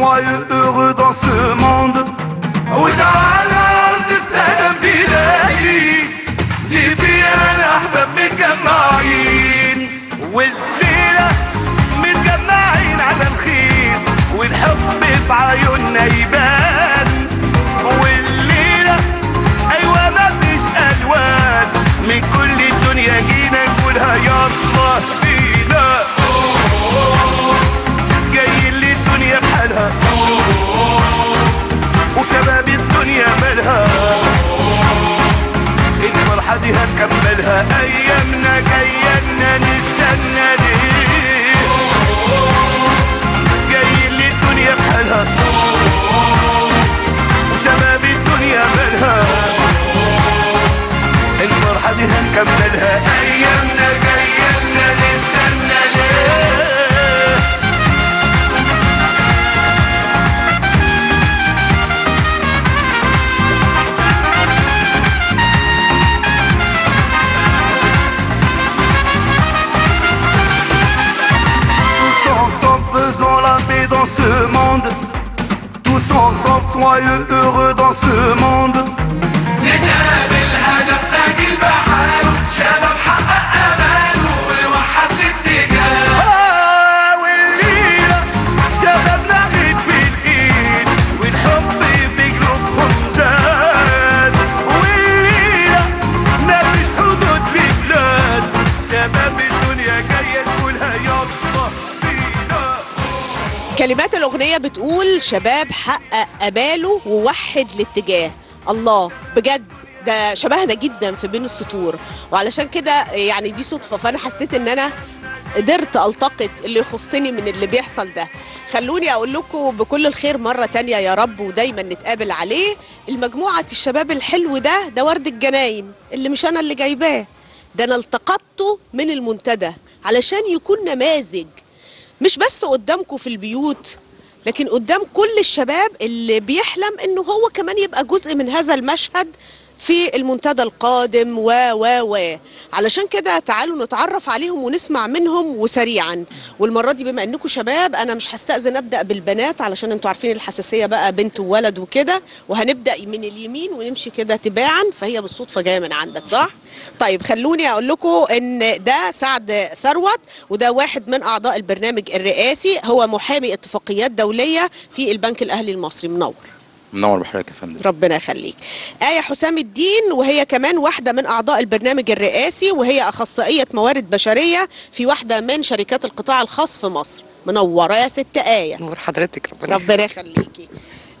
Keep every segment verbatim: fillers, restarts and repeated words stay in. soyez heureux dans ce monde. وتعالى أرض السلام بلادي اللي فيها أنا أحباب متجمعين، والليلة متجمعين على الخير والحب في عيوننا يبان، والليلة أيوة مفيش ألوان من كل الدنيا جينا نقولها يلا بينا. جايين للدنيا بحالها وشباب الدنيا مالها، الفرحة دي هنكملها أيامنا جايالنا نستنى ليه. جايين للدنيا بحالها وشباب الدنيا مالها، الفرحة دي هنكملها أيامنا جايالنا نستنى ليه. Dans ce monde, tous ensemble soyeux heureux dans ce monde. كلمات الأغنية بتقول شباب حقق آماله ووحد الاتجاه. الله بجد ده شبهنا جدا في بين السطور، وعلشان كده يعني دي صدفة، فأنا حسيت إن أنا قدرت ألتقط اللي يخصني من اللي بيحصل ده. خلوني أقول لكم بكل الخير مرة تانية يا رب، ودايما نتقابل عليه. المجموعة الشباب الحلو ده ده ورد الجناين اللي مش أنا اللي جايباه، ده أنا التقطته من المنتدى علشان يكون نماذج مش بس قدامكم في البيوت، لكن قدام كل الشباب اللي بيحلم انه هو كمان يبقى جزء من هذا المشهد في المنتدى القادم و و و علشان كده تعالوا نتعرف عليهم ونسمع منهم وسريعا. والمره دي بما انكم شباب انا مش هستأذن ابدا بالبنات علشان انتوا عارفين الحساسيه بقى بنت وولد وكده، وهنبدا من اليمين ونمشي كده تباعا، فهي بالصدفه جايه من عندك صح؟ طيب خلوني اقول لكم ان ده سعد ثروت، وده واحد من اعضاء البرنامج الرئاسي، هو محامي اتفاقيات دوليه في البنك الاهلي المصري. منور منور بحضرتك يا فندم. ربنا يخليك. آية حسام الدين، وهي كمان واحدة من أعضاء البرنامج الرئاسي، وهي أخصائية موارد بشرية في واحدة من شركات القطاع الخاص في مصر. منورة يا ست آية. نور حضرتك، ربنا ربنا يخليكي.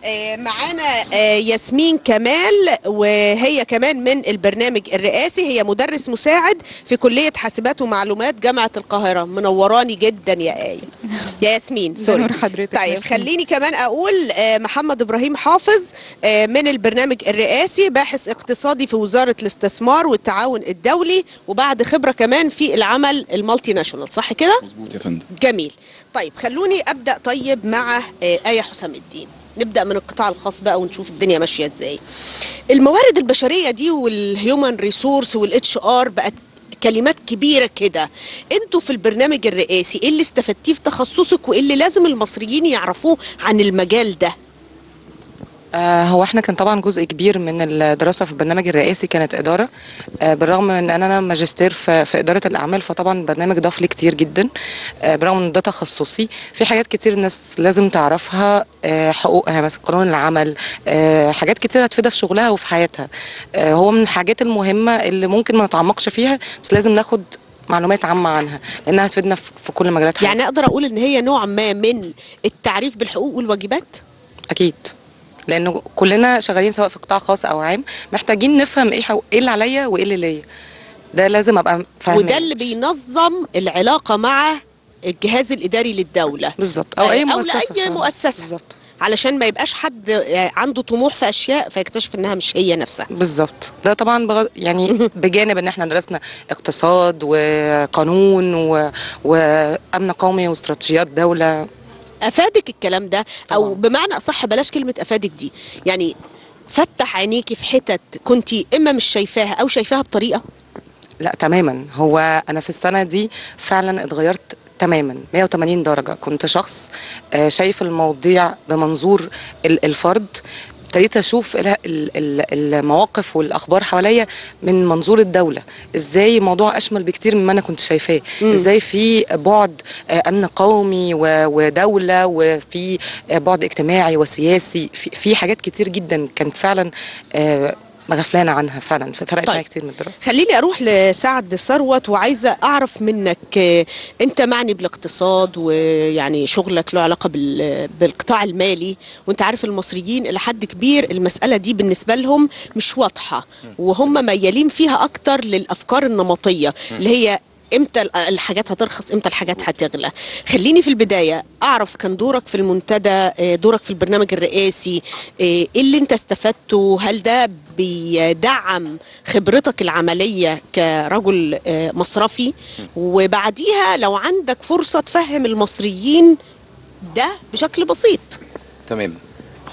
آه معانا آه ياسمين كمال، وهي كمان من البرنامج الرئاسي، هي مدرس مساعد في كلية حاسبات ومعلومات جامعة القاهرة. منوراني جدا يا آية يا ياسمين. سوري. طيب خليني كمان أقول آه محمد ابراهيم حافظ، آه من البرنامج الرئاسي، باحث اقتصادي في وزارة الاستثمار والتعاون الدولي، وبعد خبرة كمان في العمل المالتي ناشونال، صح كده؟ مظبوط يا فندم. جميل. طيب خلوني أبدأ طيب مع آه آية حسام الدين، نبدأ من القطاع الخاص بقى ونشوف الدنيا ماشية ازاي. الموارد البشرية دي والهيومن ريسورس والاتش ار بقت كلمات كبيرة كده، انتوا في البرنامج الرئاسي ايه اللي استفدتيه في تخصصك وايه اللي لازم المصريين يعرفوه عن المجال ده؟ آه هو احنا كان طبعا جزء كبير من الدراسه في البرنامج الرئاسي كانت اداره، آه بالرغم من ان انا ماجستير في, في اداره الاعمال، فطبعا البرنامج ضاف لي كتير جدا. آه بالرغم من ده تخصصي في حاجات كتير الناس لازم تعرفها، آه حقوقها مثلا قانون العمل، آه حاجات كتير هتفيدها في شغلها وفي حياتها. آه هو من الحاجات المهمه اللي ممكن ما نتعمقش فيها، بس لازم ناخد معلومات عامه عنها لانها هتفيدنا في كل مجالات حياتنا. يعني اقدر اقول ان هي نوع ما من التعريف بالحقوق والواجبات. اكيد، لانه كلنا شغالين سواء في قطاع خاص او عام، محتاجين نفهم ايه ايه اللي عليا وايه اللي ليا، ده لازم ابقى فاهمه، وده اللي بينظم العلاقه مع الجهاز الاداري للدوله بالظبط، او اي مؤسسه، أو اي مؤسسه بالظبط، علشان ما يبقاش حد عنده طموح في اشياء فيكتشف انها مش هي نفسها. بالظبط، ده طبعا بغ... يعني بجانب ان احنا درسنا اقتصاد وقانون و... وامن قومي واستراتيجيات دوله. افادك الكلام ده طبعا. او بمعنى اصح بلاش كلمه افادك دي، يعني فتح عينيكي في حتت كنتي اما مش شايفاها او شايفاها بطريقه. لا تماما، هو انا في السنه دي فعلا اتغيرت تماما مية وتمانين درجة. كنت شخص شايف المواضيع بمنظور الفرد، ابتديت اشوف المواقف والاخبار حواليا من منظور الدوله، ازاي الموضوع اشمل بكتير مما انا كنت شايفاه، ازاي في بعد امن قومي ودوله وفي بعد اجتماعي وسياسي، في حاجات كتير جدا كانت فعلا مغفلانه عنها فعلا، ففرقت معايا طيب. كتير من الدراسه. خليني اروح لسعد ثروت وعايزه اعرف منك، انت معني بالاقتصاد ويعني شغلك له علاقه بالقطاع المالي، وانت عارف المصريين الى حد كبير المساله دي بالنسبه لهم مش واضحه، وهم ميالين فيها اكتر للافكار النمطيه اللي هي امتى الحاجات هترخص امتى الحاجات هتغلى. خليني في البدايه اعرف كان دورك في المنتدى، دورك في البرنامج الرئاسي، ايه اللي انت استفدته؟ هل ده بيدعم خبرتك العمليه كرجل مصرفي؟ وبعديها لو عندك فرصه تفهم المصريين ده بشكل بسيط. تمام.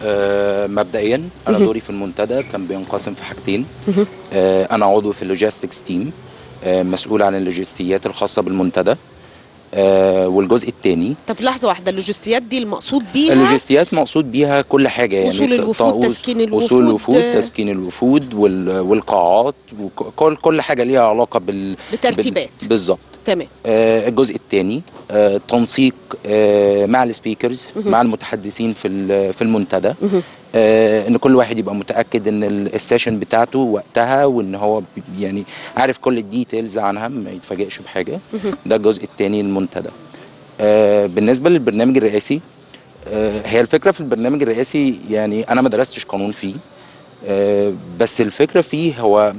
أه مبدئيا انا دوري في المنتدى كان بينقسم في حاجتين. أه انا عضو في اللوجيستكس تيم، مسؤول عن اللوجستيات الخاصة بالمنتدى، آه والجزء الثاني. طب لحظة واحدة، اللوجستيات دي المقصود بيها؟ اللوجستيات مقصود بيها كل حاجة، يعني وصول الوفود، تسكين الوفود، وصول الوفود، تسكين الوفود والقاعات، وكل كل حاجة ليها علاقة بال بترتيبات بالظبط. تمام. آه الجزء الثاني آه تنسيق آه مع السبيكرز، مع المتحدثين في في المنتدى، آه ان كل واحد يبقى متاكد ان السيشن بتاعته وقتها، وان هو يعني عارف كل الديتيلز عنها ما يتفاجئش بحاجه. ده الجزء الثاني للمنتدى. آه بالنسبه للبرنامج الرئاسي، آه هي الفكره في البرنامج الرئاسي، يعني انا ما درستش قانون فيه، آه بس الفكره فيه هو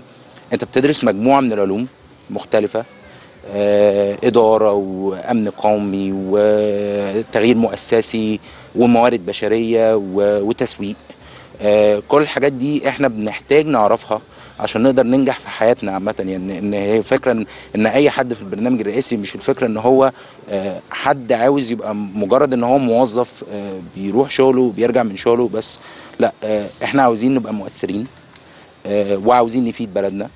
انت بتدرس مجموعه من العلوم مختلفه، إدارة وأمن قومي وتغيير مؤسسي وموارد بشرية وتسويق، كل الحاجات دي احنا بنحتاج نعرفها عشان نقدر ننجح في حياتنا عامة. يعني ان هي فكرة ان اي حد في البرنامج الرئاسي، مش الفكرة ان هو حد عاوز يبقى مجرد ان هو موظف بيروح شغله وبيرجع من شغله بس، لا، احنا عاوزين نبقى مؤثرين وعاوزين نفيد بلدنا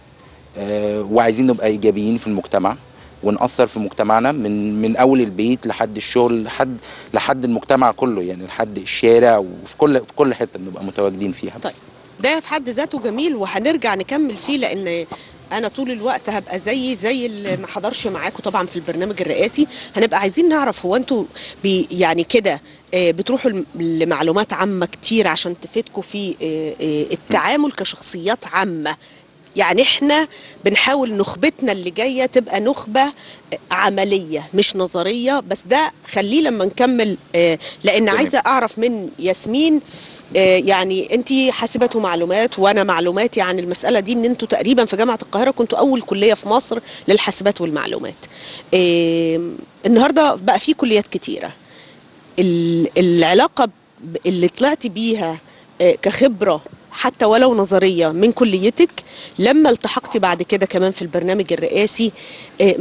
وعايزين نبقى ايجابيين في المجتمع ونأثر في مجتمعنا من من اول البيت لحد الشغل، لحد لحد المجتمع كله، يعني لحد الشارع، وفي كل في كل حته بنبقى متواجدين فيها. طيب ده في حد ذاته جميل وهنرجع نكمل فيه، لان انا طول الوقت هبقى زي زي اللي ما حضرش معاكم طبعا في البرنامج الرئاسي، هنبقى عايزين نعرف هو انتوا يعني كده بتروحوا لمعلومات عامه كتير عشان تفيدكم في التعامل كشخصيات عامه، يعني احنا بنحاول نخبتنا اللي جايه تبقى نخبه عمليه مش نظريه، بس ده خليه لما نكمل، لان عايزه اعرف من ياسمين، يعني انت حاسبات ومعلومات وانا معلوماتي عن المساله دي ان انتوا تقريبا في جامعه القاهره كنتوا اول كليه في مصر للحاسبات والمعلومات. النهارده بقى في كليات كتيره، العلاقه اللي طلعتي بيها كخبره حتى ولو نظرية من كليتك لما التحقتي بعد كده كمان في البرنامج الرئاسي، ايه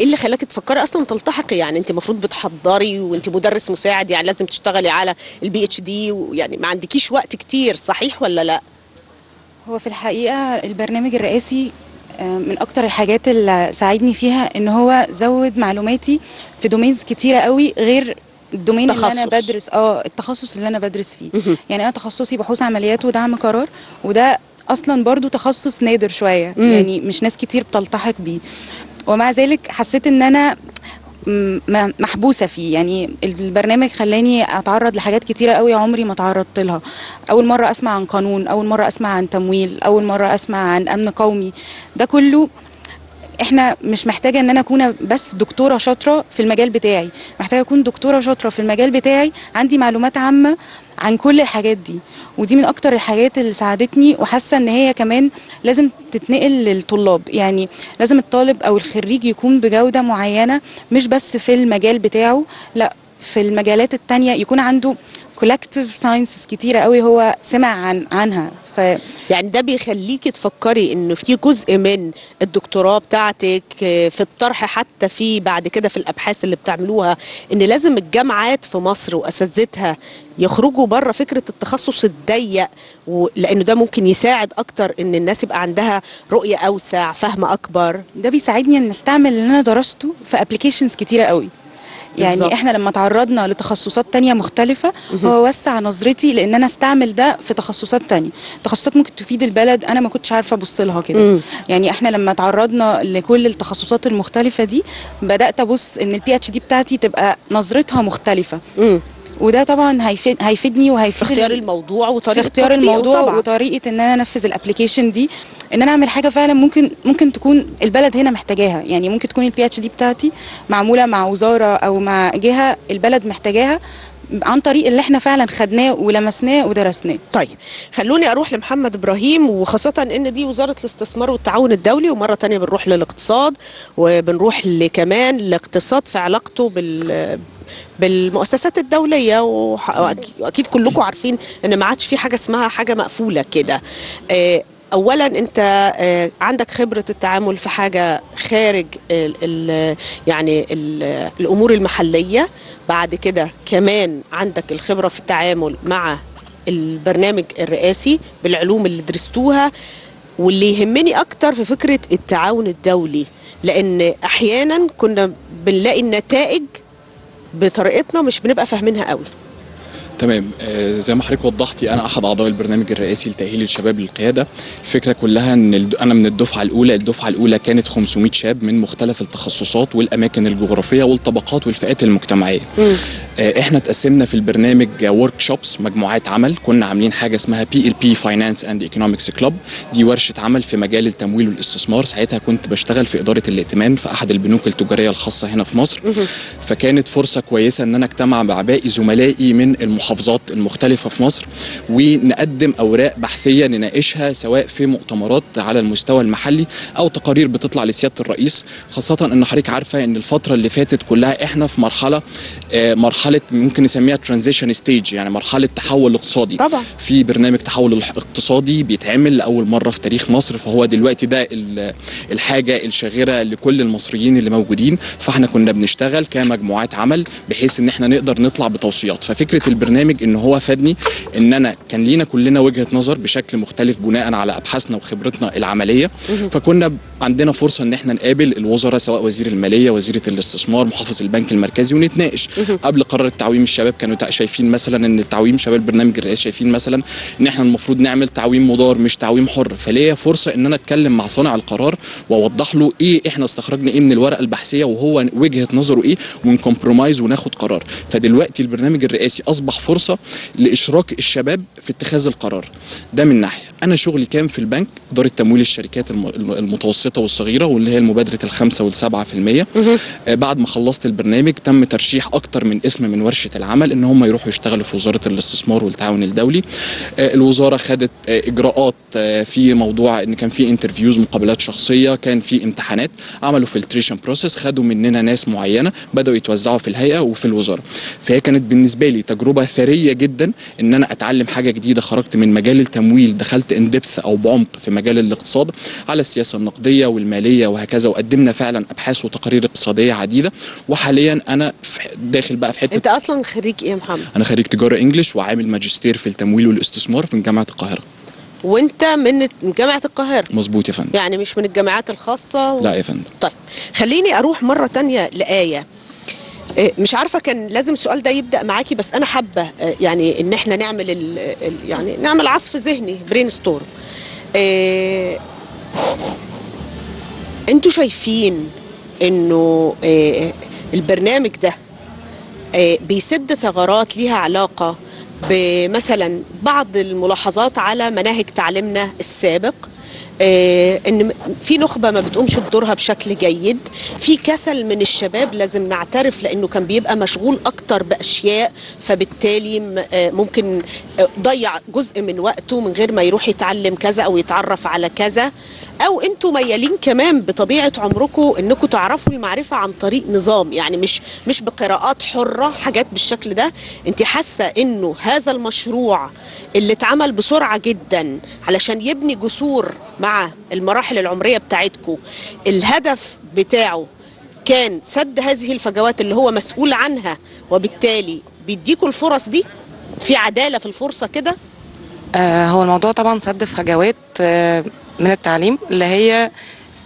اللي خلاك تفكري اصلا تلتحقي؟ يعني انت المفروض بتحضري وانت مدرس مساعد، يعني لازم تشتغلي على البي اتش دي، ويعني ما عندكيش وقت كتير، صحيح ولا لا؟ هو في الحقيقة البرنامج الرئاسي من اكتر الحاجات اللي ساعدني فيها ان هو زود معلوماتي في دومينز كتيرة قوي غير الدومين اللي انا بدرس، اه التخصص اللي انا بدرس فيه. يعني انا تخصصي بحوث عمليات ودعم قرار، وده اصلا برضو تخصص نادر شويه، يعني مش ناس كتير بتلتحق بيه، ومع ذلك حسيت ان انا محبوسه فيه. يعني البرنامج خلاني اتعرض لحاجات كتيره قوي عمري ما اتعرضت لها، اول مره اسمع عن قانون، اول مره اسمع عن تمويل، اول مره اسمع عن امن قومي. ده كله احنا مش محتاجه ان انا اكون بس دكتوره شاطره في المجال بتاعي، محتاجه اكون دكتوره شاطره في المجال بتاعي عندي معلومات عامه عن كل الحاجات دي، ودي من اكتر الحاجات اللي ساعدتني، وحاسه ان هي كمان لازم تتنقل للطلاب. يعني لازم الطالب او الخريج يكون بجوده معينه، مش بس في المجال بتاعه، لا في المجالات التانية يكون عنده كولكتيف ساينسز كتيره قوي هو سمع عن عنها. ف يعني ده بيخليكي تفكري انه في جزء من الدكتوراه بتاعتك في الطرح، حتى في بعد كده في الابحاث اللي بتعملوها، ان لازم الجامعات في مصر واساتذتها يخرجوا بره فكره التخصص الضيق، لانه ده ممكن يساعد اكتر ان الناس يبقى عندها رؤيه اوسع، فهم اكبر. ده بيساعدني ان استعمل اللي انا درسته في ابلكيشنز كتيره قوي، بالزبط. يعني احنا لما تعرضنا لتخصصات تانية مختلفة هو وسع نظرتي لان انا استعمل ده في تخصصات تانية، تخصصات ممكن تفيد البلد انا ما كنتش عارفة ابص لها كده. يعني احنا لما تعرضنا لكل التخصصات المختلفة دي بدأت ابص ان البي اتش دي بتاعتي تبقى نظرتها مختلفة. مم. وده طبعا هيفيد هيفيدني وهيفيد اختيار الموضوع وطريقه اختيار الموضوع طبعا. وطريقه ان انا انفذ الابلكيشن دي، ان انا اعمل حاجه فعلا ممكن ممكن تكون البلد هنا محتاجاها. يعني ممكن تكون البي اتش دي بتاعتي معموله مع وزاره او مع جهه البلد محتاجاها عن طريق اللي احنا فعلا خدناه ولمسناه ودرسناه. طيب خلوني اروح لمحمد ابراهيم، وخاصه ان دي وزاره الاستثمار والتعاون الدولي، ومره ثانيه بنروح للاقتصاد وبنروح لكمان الاقتصاد في علاقته بال بالمؤسسات الدوليه، واكيد كلكم عارفين ان ما عادش في حاجه اسمها حاجه مقفوله كده. اولا انت عندك خبره التعامل في حاجه خارج ال ال يعني ال الامور المحليه، بعد كده كمان عندك الخبره في التعامل مع البرنامج الرئاسي بالعلوم اللي درستوها، واللي يهمني اكتر في فكره التعاون الدولي، لان احيانا كنا بنلاقي النتائج بطريقتنا مش بنبقى فاهمينها قوي. تمام، آه زي ما حضرتك وضحتي انا احد اعضاء البرنامج الرئاسي لتاهيل الشباب للقياده. الفكره كلها ان انا من الدفعه الاولى، الدفعه الاولى كانت خمسمائة شاب من مختلف التخصصات والاماكن الجغرافيه والطبقات والفئات المجتمعيه. آه احنا اتقسمنا في البرنامج ورك شوبس، مجموعات عمل، كنا عاملين حاجه اسمها بي ال بي فاينانس اند ايكونومكس كلوب، دي ورشه عمل في مجال التمويل والاستثمار. ساعتها كنت بشتغل في اداره الائتمان في احد البنوك التجاريه الخاصه هنا في مصر، فكانت فرصه كويسه ان انا اجتمع مع باقي زملائي من المحافظات المختلفة في مصر ونقدم أوراق بحثية نناقشها سواء في مؤتمرات على المستوى المحلي أو تقارير بتطلع لسيادة الرئيس، خاصة أن حضرتك عارفة أن الفترة اللي فاتت كلها إحنا في مرحلة آه مرحلة ممكن نسميها ترانزيشن ستيج، يعني مرحلة تحول اقتصادي. طبعا في برنامج تحول اقتصادي بيتعمل لأول مرة في تاريخ مصر، فهو دلوقتي ده الحاجة الشاغرة لكل المصريين اللي موجودين، فإحنا كنا بنشتغل كمجموعات عمل بحيث أن إحنا نقدر نطلع بتوصيات. ففكرة البرنامج ان هو فادني ان انا كان لينا كلنا وجهه نظر بشكل مختلف بناء على ابحاثنا وخبرتنا العمليه، فكنا عندنا فرصه ان احنا نقابل الوزراء سواء وزير الماليه، وزيره الاستثمار، محافظ البنك المركزي، ونتناقش. قبل قرار تعويم الشباب كانوا شايفين مثلا ان تعويم شباب البرنامج الرئاسي شايفين مثلا ان احنا المفروض نعمل تعويم مدار مش تعويم حر، فليا فرصه ان انا اتكلم مع صانع القرار واوضح له ايه احنا استخرجنا ايه من الورقه البحثيه وهو وجهه نظره ايه، ونكمبرومايز وناخد قرار. فدلوقتي البرنامج الرئاسي أصبح فرصة لإشراك الشباب في اتخاذ القرار ده. من ناحية أنا شغلي كان في البنك إدارة تمويل الشركات المتوسطة والصغيرة واللي هي المبادرة الخمسة والسبعة في المية. بعد ما خلصت البرنامج تم ترشيح أكتر من اسم من ورشة العمل إن هم يروحوا يشتغلوا في وزارة الاستثمار والتعاون الدولي. الوزارة خدت إجراءات في موضوع إن كان في انترفيوز، مقابلات شخصية، كان في امتحانات، عملوا فلتريشن بروسيس، خدوا مننا ناس معينة بدأوا يتوزعوا في الهيئة وفي الوزارة. فهي كانت بالنسبة لي تجربة ثرية جدا ان انا اتعلم حاجة جديدة، خرجت من مجال التمويل دخلت اندبث او بعمق في مجال الاقتصاد على السياسة النقدية والمالية وهكذا، وقدمنا فعلا ابحاث وتقارير اقتصادية عديدة. وحاليا انا داخل بقى في حتة. انت اصلا خريج ايه يا محمد؟ انا خريج تجارة انجلش وعامل ماجستير في التمويل والاستثمار من جامعة القاهرة. وانت من جامعة القاهرة؟ مظبوط يا فندم. يعني مش من الجامعات الخاصة و... لا يا فندم. طيب خليني اروح مرة تانية لآية. مش عارفه كان لازم السؤال ده يبدا معاكي، بس انا حابه يعني ان احنا نعمل ال ال يعني نعمل عصف ذهني، برين ستورم. إيه انتوا شايفين انه إيه البرنامج ده إيه بيسد ثغرات ليها علاقه بمثلا بعض الملاحظات على مناهج تعليمنا السابق، آه ان في نخبه ما بتقومش بدورها بشكل جيد، في كسل من الشباب لازم نعترف لانه كان بيبقى مشغول اكتر باشياء، فبالتالي آه ممكن آه ضيع جزء من وقته من غير ما يروح يتعلم كذا او يتعرف على كذا. او انتوا ميالين كمان بطبيعه عمركم انكم تعرفوا المعرفه عن طريق نظام، يعني مش مش بقراءات حره حاجات بالشكل ده. انت حاسه انه هذا المشروع اللي اتعمل بسرعه جدا علشان يبني جسور مع المراحل العمريه بتاعتكم، الهدف بتاعه كان سد هذه الفجوات اللي هو مسؤول عنها، وبالتالي بيديكوا الفرص دي في عداله في الفرصه كده؟ آه هو الموضوع طبعا سد فجوات آه من التعليم اللي هي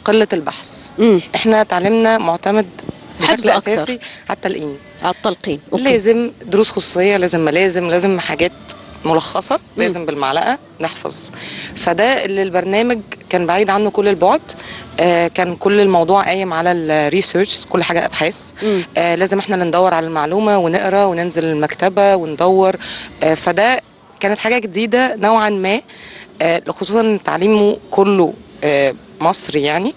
قلة البحث. مم. احنا تعليمنا معتمد بشكل اساسي حتى الان على التلقين. أوكي. لازم دروس خصوصيه، لازم ملازم، لازم حاجات ملخصه، لازم م. بالمعلقه نحفظ. فده اللي البرنامج كان بعيد عنه كل البعد. آه كان كل الموضوع قايم على الريسيرش، كل حاجه ابحاث. آه لازم احنا اللي ندور على المعلومه ونقرا وننزل المكتبه وندور. آه فده كانت حاجه جديده نوعا ما، آه خصوصا ان تعليمه كله آه مصري، يعني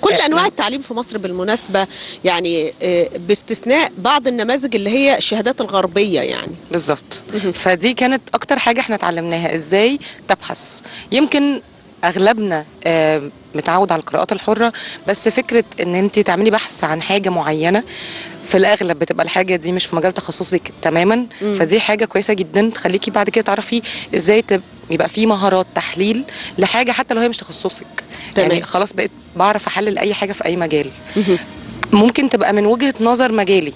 كل انواع التعليم في مصر بالمناسبه، يعني باستثناء بعض النماذج اللي هي الشهادات الغربيه يعني. بالظبط. فدي كانت اكتر حاجه احنا اتعلمناها، ازاي تبحث. يمكن اغلبنا متعود على القراءات الحره، بس فكره ان انت تعملي بحث عن حاجه معينه في الاغلب بتبقى الحاجه دي مش في مجال تخصصك تماما. م. فدي حاجه كويسه جدا تخليكي بعد كده تعرفي ازاي يبقى في مهارات تحليل لحاجه حتى لو هي مش تخصصك. تمام. يعني خلاص بقيت بعرف احلل اي حاجه في اي مجال، ممكن تبقى من وجهه نظر مجالي،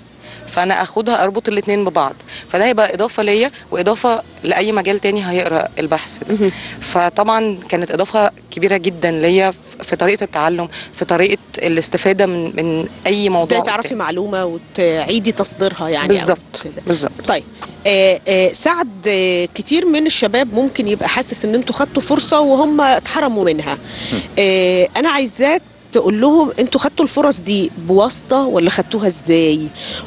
فانا اخدها اربط الاثنين ببعض، فده هيبقى اضافه ليا واضافه لاي مجال تاني هيقرا البحث ده. فطبعا كانت اضافه كبيره جدا ليا في طريقه التعلم، في طريقه الاستفاده من من اي موضوع، ازاي تعرفي معلومه وتعيدي تصديرها يعني. بالظبط بالظبط. طيب آآ آآ سعد، آآ كتير من الشباب ممكن يبقى حاسس ان انتوا خدتوا فرصه وهم اتحرموا منها. انا عايزاك تقول لهم انتوا خدتوا الفرص دي بواسطه ولا خدتوها ازاي،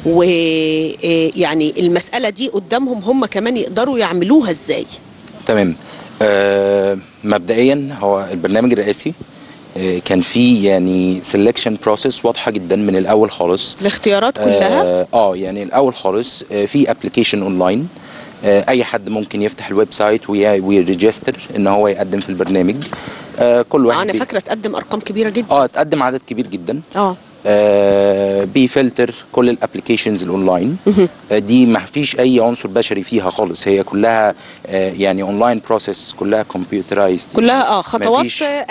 ويعني المساله دي قدامهم هم كمان يقدروا يعملوها ازاي. تمام. آه مبدئيا هو البرنامج الرئاسي آه كان فيه يعني سيلكشن بروسيس واضحه جدا من الاول خالص، الاختيارات كلها اه, آه يعني الاول خالص آه في ابلكيشن اونلاين، آه اي حد ممكن يفتح الويب سايت ويريجستر ان هو يقدم في البرنامج. آه كل واحد انا فاكره تقدم ارقام كبيره جدا، اه تقدم عدد كبير جدا. اه, آه بيفلتر كل الابلكيشنز الاونلاين. آه دي ما فيش اي عنصر بشري فيها خالص، هي كلها آه يعني اونلاين بروسيس، كلها كمبيوترايزد، كلها اه خطوات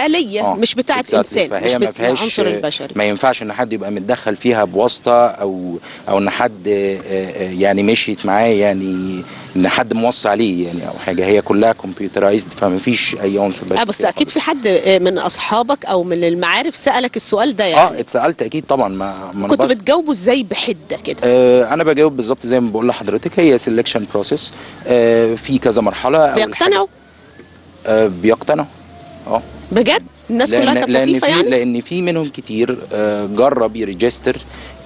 آليه آه مش بتاعه انسان، فهي مش بتاعه العنصر البشري. ما ينفعش ان حد يبقى متدخل فيها بواسطه او او ان حد آه آه يعني مشيت معاه، يعني ان حد موصي عليه يعني او حاجه، هي كلها كمبيوترايزد فما فيش اي عنصر بشري. اه بس اكيد في حد من اصحابك او من المعارف سالك السؤال ده يعني. اه اتسالت اكيد طبعا. ما, ما كنت بتجاوبه ازاي بحده كده؟ آه انا بجاوب بالظبط زي ما بقول لحضرتك، هي سيلكشن بروسيس آه في كذا مرحله. بيقتنعوا؟ آه بيقتنعوا اه بجد؟ الناس كلها كانت لطيفه يعني؟ لان في منهم كتير آه جرب يريجستر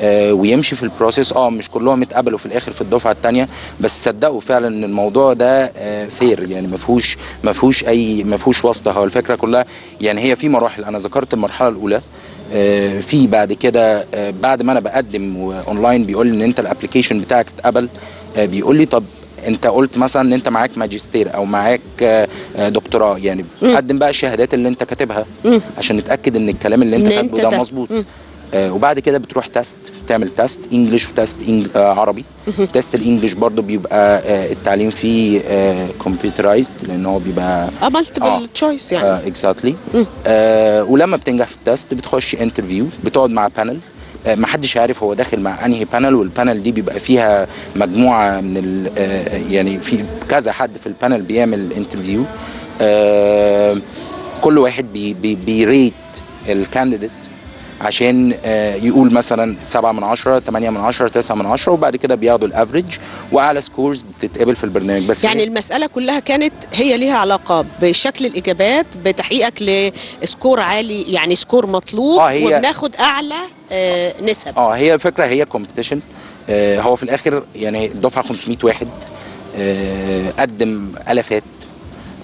آه ويمشي في البروسيس. اه مش كلهم اتقبلوا في الاخر في الدفعه الثانيه، بس صدقوا فعلا ان الموضوع ده آه فير يعني، ما فيهوش ما فيهوش اي ما فيهوش واسطه. هو الفكره كلها يعني هي في مراحل، انا ذكرت المرحله الاولى. آه في بعد كده آه بعد ما انا بقدم اونلاين بيقول ان انت الابلكيشن بتاعك اتقبل، آه بيقول لي طب انت قلت مثلا ان انت معاك ماجستير او معاك دكتوراه، يعني بتقدم بقى الشهادات اللي انت كاتبها عشان نتاكد ان الكلام اللي انت كاتبه ده مظبوط. آه وبعد كده بتروح تست، بتعمل تست انجلش وتست إنجل آه عربي. تست الانجلش برضو بيبقى آه التعليم فيه آه كمبيوترايزد، لان هو بيبقى اه مالتيبل تشويس يعني. اه اكزاكتلي. آه ولما بتنجح في التست بتخش انترفيو، بتقعد مع بانل ما حدش عارف هو داخل مع انهي بانل، والبانل دي بيبقى فيها مجموعه من ال يعني في كذا حد في البانل بيعمل انترفيو. كل واحد بي بي بيريت الكانديديت عشان يقول مثلا سبعة من عشرة، ثمانية من عشرة، تسعة من عشرة، وبعد كده بياخدوا الافريج، واعلى سكورز بتتقبل في البرنامج. بس يعني المساله كلها كانت هي ليها علاقه بشكل الاجابات، بتحقيقك لسكور عالي يعني سكور مطلوب. آه وبناخد اعلى آه نسب. اه هي الفكره هي كومبيتيشن. آه هو في الاخر يعني الدفعه خمسمية واحد آه قدم الافات.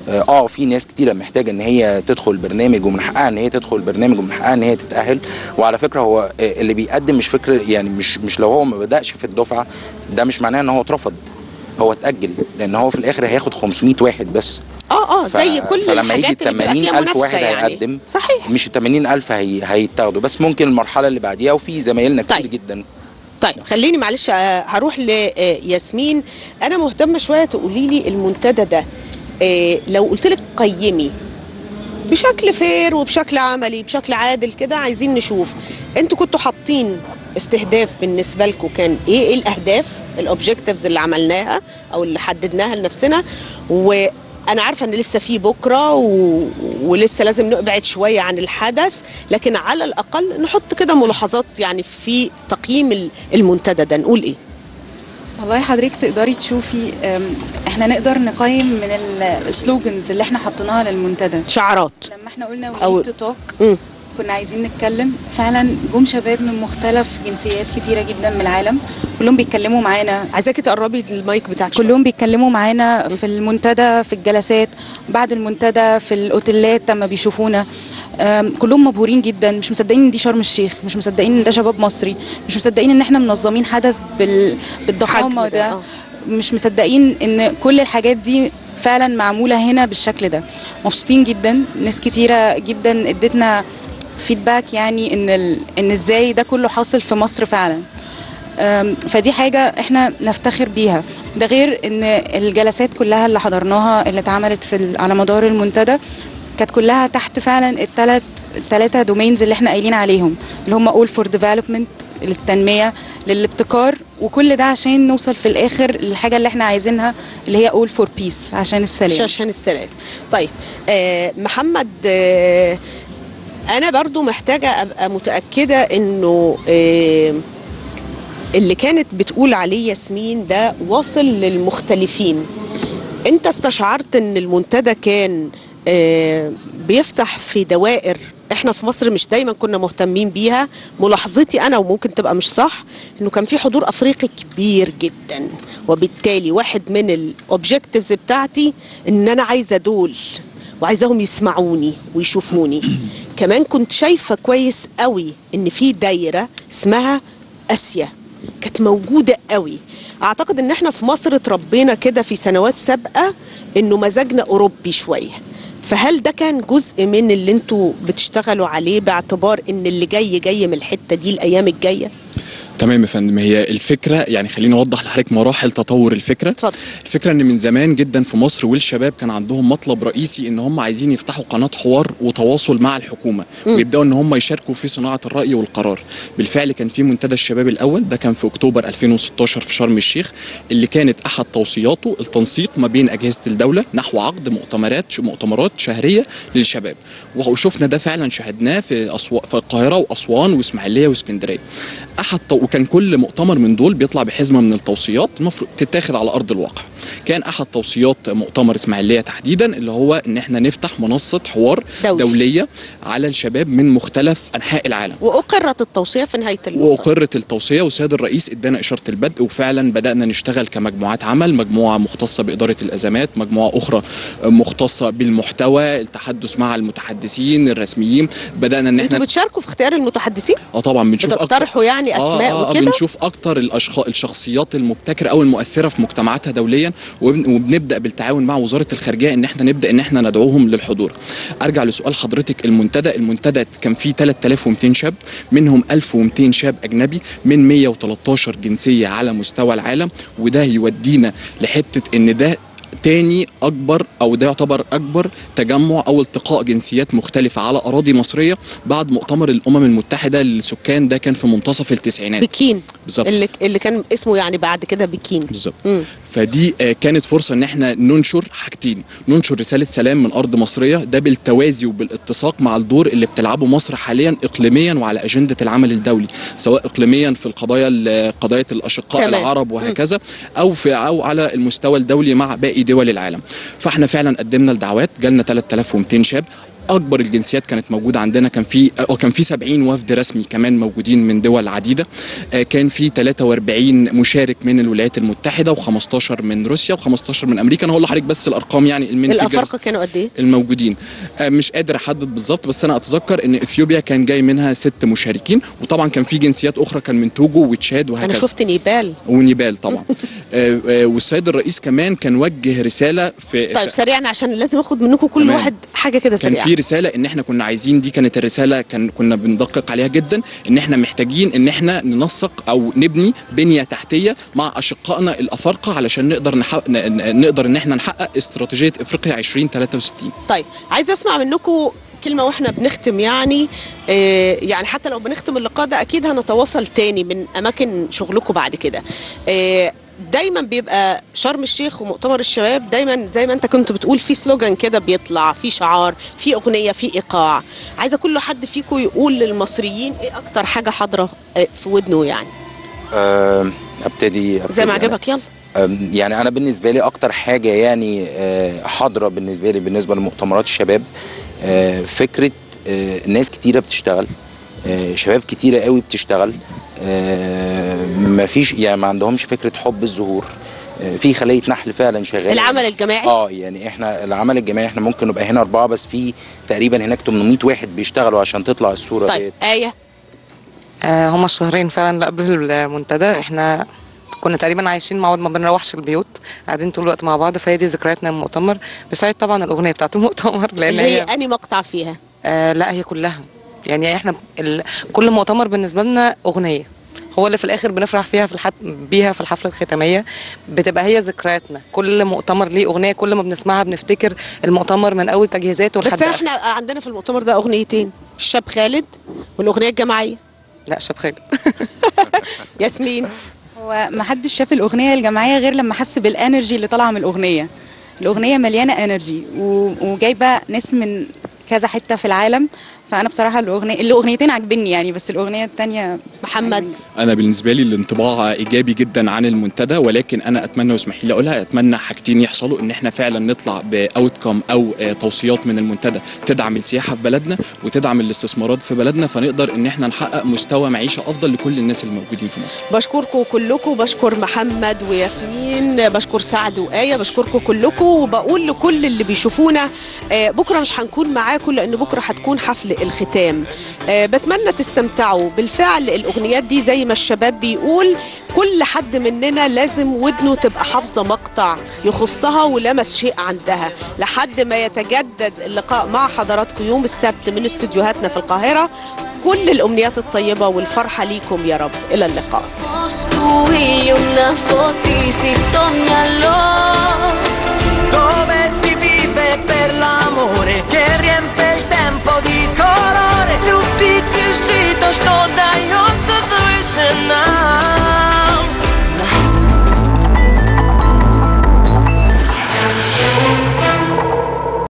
اه في ناس كتيره محتاجه ان هي تدخل البرنامج، ومن حقها ان هي تدخل البرنامج، ومن حقها ان هي تتاهل. وعلى فكره هو اللي بيقدم مش فكره يعني مش مش لو هو ما بداش في الدفعه ده مش معناه ان هو اترفض، هو اتاجل، لان هو في الاخر هياخد خمسمية واحد بس. اه اه زي كل الحاجات اللي بيبقى فيها منافسه يعني. هيقدم صحيح مش ثمانين ألف هي هيتاخدوا بس، ممكن المرحله اللي بعديها. وفي زمايلنا كتير طيب. جدا. طيب خليني معلش هروح لياسمين. انا مهتمه شويه تقولي لي المنتدى ده إيه لو قلت لك قيمي بشكل فير وبشكل عملي بشكل عادل كده، عايزين نشوف انتوا كنتوا حاطين استهداف بالنسبه لكم كان ايه، ايه الاهداف الاوبجكتيفز اللي عملناها او اللي حددناها لنفسنا، و أنا عارفة إن لسه في بكرة و... ولسه لازم نبعد شوية عن الحدث، لكن على الأقل نحط كده ملاحظات يعني في تقييم المنتدى ده نقول إيه؟ والله حضرتك تقدري تشوفي احنا نقدر نقيم من السلوجنز اللي احنا حطيناها للمنتدى، شعارات. لما احنا قلنا وي تو توك كنا عايزين نتكلم، فعلا جم شباب من مختلف جنسيات كتيره جدا من العالم، كلهم بيتكلموا معانا. عايزاكي تقربي المايك بتاعك. كلهم بيتكلموا معانا في المنتدى، في الجلسات، بعد المنتدى في الاوتيلات لما بيشوفونا، كلهم مبهورين جدا، مش مصدقين ان دي شرم الشيخ، مش مصدقين ان ده شباب مصري، مش مصدقين ان احنا منظمين حدث بال... بالضخامه ده, ده. مش مصدقين ان كل الحاجات دي فعلا معموله هنا بالشكل ده. مبسوطين جدا، ناس كتيره جدا ادتنا فيدباك يعني ان ال... ان ازاي ده كله حاصل في مصر فعلا. فدي حاجه احنا نفتخر بيها. ده غير ان الجلسات كلها اللي حضرناها اللي اتعملت في ال... على مدار المنتدى كانت كلها تحت فعلا الثلاث الثلاثه دومينز اللي احنا قايلين عليهم، اللي هم اول فور ديفلوبمنت، للتنميه، للابتكار، وكل ده عشان نوصل في الاخر للحاجه اللي احنا عايزينها اللي هي اول فور بيس، عشان السلام. عشان السلام. طيب آه محمد، آه أنا برضو محتاجة أبقى متأكدة إنه إيه اللي كانت بتقول عليه ياسمين ده واصل للمختلفين. أنت استشعرت إن المنتدى كان إيه بيفتح في دوائر إحنا في مصر مش دايما كنا مهتمين بيها؟ ملاحظتي أنا وممكن تبقى مش صح إنه كان في حضور أفريقي كبير جدا، وبالتالي واحد من الأوبجكتيفز بتاعتي إن أنا عايزة دول وعايزاهم يسمعوني ويشوفوني. كمان كنت شايفة كويس قوي ان في دايرة اسمها آسيا كانت موجودة قوي. اعتقد ان احنا في مصر اتربينا كده في سنوات سابقة انه مزاجنا اوروبي شوية، فهل ده كان جزء من اللي انتوا بتشتغلوا عليه باعتبار ان اللي جاي جاي من الحتة دي الايام الجاية؟ تمام يا فندم. هي الفكره يعني خليني اوضح لحضرتك مراحل تطور الفكره. اتفضل. الفكره ان من زمان جدا في مصر والشباب كان عندهم مطلب رئيسي ان هم عايزين يفتحوا قناه حوار وتواصل مع الحكومه، م. ويبداوا ان هم يشاركوا في صناعه الراي والقرار. بالفعل كان في منتدى الشباب الاول، ده كان في اكتوبر ألفين وستاشر في شرم الشيخ، اللي كانت احد توصياته التنسيق ما بين اجهزه الدوله نحو عقد مؤتمرات مؤتمرات شهريه للشباب، وشفنا ده فعلا شاهدناه في أسو... في القاهره واسوان واسماعيليه واسكندريه. احد وكان كل مؤتمر من دول بيطلع بحزمه من التوصيات المفروض تتاخد على ارض الواقع. كان احد توصيات مؤتمر اسماعيليه تحديدا اللي هو ان احنا نفتح منصه حوار دولي. دوليه على الشباب من مختلف انحاء العالم، واقرت التوصيه في نهايه المؤتمر. واقرت التوصيه وسياده الرئيس ادانا اشاره البدء، وفعلا بدانا نشتغل كمجموعات عمل، مجموعه مختصه باداره الازمات، مجموعه اخرى مختصه بالمحتوى، التحدث مع المتحدثين الرسميين. بدانا ان احنا انتوا بتشاركوا في اختيار المتحدثين؟ اه طبعا بنشوف بتقترحوا يعني اسماء؟ آه آه آه بنشوف اكتر الاشخاص الشخصيات المبتكره او المؤثره في مجتمعاتها دوليا، وبنبدا بالتعاون مع وزاره الخارجيه ان احنا نبدا ان احنا ندعوهم للحضور. ارجع لسؤال حضرتك، المنتدى المنتدى كان فيه تلاتة آلاف ومتين شاب، منهم ألف ومتين شاب اجنبي من مية وتلتاشر جنسيه على مستوى العالم، وده يودينا لحته ان ده تاني اكبر او ده يعتبر اكبر تجمع او التقاء جنسيات مختلفه على اراضي مصريه بعد مؤتمر الامم المتحده للسكان، ده كان في منتصف التسعينات. بكين بالظبط، اللي, اللي كان اسمه يعني بعد كده بكين بالظبط. فدي كانت فرصه ان احنا ننشر حاجتين، ننشر رساله سلام من ارض مصريه، ده بالتوازي وبالاتساق مع الدور اللي بتلعبه مصر حاليا اقليميا وعلى اجنده العمل الدولي، سواء اقليميا في القضايا قضايا الاشقاء تمام. العرب وهكذا، او في او على المستوى الدولي مع باقي دول العالم. فاحنا فعلا قدمنا الدعوات، جالنا تلاتة آلاف ومتين شاب، اكبر الجنسيات كانت موجوده عندنا، كان في كان في سبعين وفد رسمي كمان موجودين من دول عديده، كان في تلاتة واربعين مشارك من الولايات المتحده وخمستاشر من روسيا وخمستاشر من امريكا. انا هقول لحضرتك بس الارقام يعني الافارقه كانوا قد ايه الموجودين، مش قادر احدد بالظبط، بس انا اتذكر ان اثيوبيا كان جاي منها ست مشاركين، وطبعا كان في جنسيات اخرى كان من توجو وتشاد وهكذا. انا شفت نيبال ونيبال طبعا. والسيد الرئيس كمان كان وجه رساله في طيب سريعا عشان لازم اخد منكم كل تمام. واحد حاجه كده سريعه. رساله ان احنا كنا عايزين، دي كانت الرساله كان كنا بندقق عليها جدا، ان احنا محتاجين ان احنا ننسق او نبني بنيه تحتيه مع اشقائنا الافارقه علشان نقدر نحق... نقدر ان احنا نحقق استراتيجيه افريقيا ألفين وتلاتة وستين. طيب عايز اسمع منكم كلمه واحنا بنختم يعني آه يعني حتى لو بنختم اللقاء ده اكيد هنتواصل تاني من اماكن شغلكم بعد كده. آه دايما بيبقى شرم الشيخ ومؤتمر الشباب دايما زي ما انت كنت بتقول في سلوجان كده بيطلع، في شعار، في اغنيه، في ايقاع. عايزه كل حد فيكم يقول للمصريين ايه اكتر حاجه حاضره في ودنه يعني. أه ابتدي, أبتدي زي ما عجبك يلا. يعني انا بالنسبه لي اكتر حاجه يعني حاضره بالنسبه لي بالنسبه لمؤتمرات الشباب فكره ناس كتيره بتشتغل، شباب كتيره قوي بتشتغل، ما فيش يعني ما عندهمش فكره حب الظهور، في خليه نحل فعلا شغاله. العمل الجماعي اه يعني احنا العمل الجماعي احنا ممكن نبقى هنا اربعه بس في تقريبا هناك ثمانمائة واحد بيشتغلوا عشان تطلع الصوره. طيب ديت. آية آه هما الشهرين فعلا اللي قبل المنتدى احنا كنا تقريبا عايشين مع بعض، ما بنروحش البيوت، قاعدين طول الوقت مع بعض، فهي دي ذكرياتنا من المؤتمر. بساعد طبعا الاغنيه بتاعه المؤتمر لان هي انهي مقطع فيها؟ آه لا هي كلها يعني احنا كل مؤتمر بالنسبه لنا اغنيه هو اللي في الاخر بنفرح فيها في الحت... بيها في الحفله الختاميه، بتبقى هي ذكرياتنا. كل مؤتمر ليه اغنيه، كل ما بنسمعها بنفتكر المؤتمر من اول تجهيزاته لحد. بس احنا عندنا في المؤتمر ده اغنيتين، الشاب خالد والاغنيه الجماعيه. لا شاب خالد. ياسمين هو ما حدش شاف الاغنيه الجماعيه غير لما حس بالانرجي اللي طالعه من الاغنيه. الاغنيه مليانه انرجي وجايبه ناس من كذا حته في العالم، فانا بصراحه الاغنيه الاغنيتين عاجبني يعني، بس الاغنيه الثانيه. محمد انا بالنسبه لي الانطباع ايجابي جدا عن المنتدى، ولكن انا اتمنى واسمحي لي اقولها، اتمنى حاجتين يحصلوا، ان احنا فعلا نطلع باوتكم او توصيات من المنتدى تدعم السياحه في بلدنا وتدعم الاستثمارات في بلدنا، فنقدر ان احنا نحقق مستوى معيشه افضل لكل الناس الموجودين في مصر. بشكركم كلكم، بشكر محمد وياسمين، بشكر سعد وآية، بشكركم كلكم، وبقول لكل اللي بيشوفونا بكره مش هنكون معاكم لان بكره هتكون حفله الختام. أه بتمنى تستمتعوا. بالفعل الاغنيات دي زي ما الشباب بيقول كل حد مننا لازم ودنه تبقى حافظه مقطع يخصها ولمس شيء عندها، لحد ما يتجدد اللقاء مع حضراتكم يوم السبت من استوديوهاتنا في القاهره. كل الامنيات الطيبه والفرحه ليكم يا رب، الى اللقاء.